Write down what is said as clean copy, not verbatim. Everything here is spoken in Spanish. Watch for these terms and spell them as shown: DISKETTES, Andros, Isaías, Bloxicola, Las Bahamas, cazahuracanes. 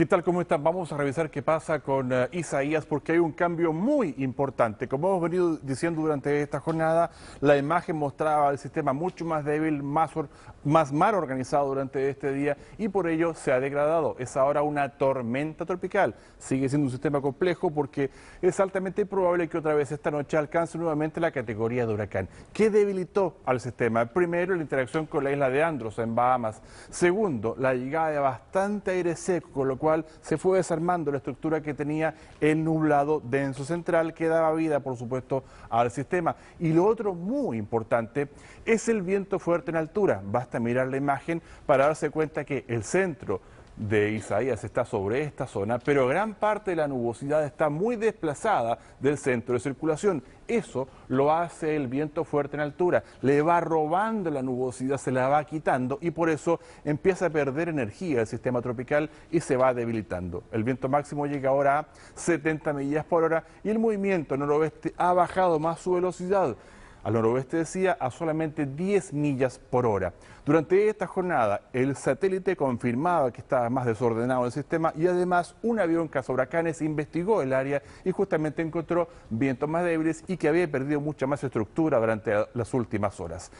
¿Qué tal? ¿Cómo están? Vamos a revisar qué pasa con Isaías, porque hay un cambio muy importante. Como hemos venido diciendo durante esta jornada, la imagen mostraba el sistema mucho más débil, más mal organizado durante este día, y por ello se ha degradado. Es ahora una tormenta tropical. Sigue siendo un sistema complejo porque es altamente probable que otra vez esta noche alcance nuevamente la categoría de huracán. ¿Qué debilitó al sistema? Primero, la interacción con la isla de Andros, en Bahamas. Segundo, la llegada de bastante aire seco, con lo cual se fue desarmando la estructura que tenía el nublado denso central, que daba vida, por supuesto, al sistema. Y lo otro muy importante es el viento fuerte en altura. Basta mirar la imagen para darse cuenta que el centro de Isaías está sobre esta zona, pero gran parte de la nubosidad está muy desplazada del centro de circulación. Eso lo hace el viento fuerte en altura, le va robando la nubosidad, se la va quitando, y por eso empieza a perder energía el sistema tropical y se va debilitando. El viento máximo llega ahora a 70 millas por hora y el movimiento noroeste ha bajado más su velocidad. Al noroeste, decía, a solamente 10 millas por hora. Durante esta jornada, el satélite confirmaba que estaba más desordenado el sistema, y además un avión cazahuracanes investigó el área y justamente encontró vientos más débiles y que había perdido mucha más estructura durante las últimas horas.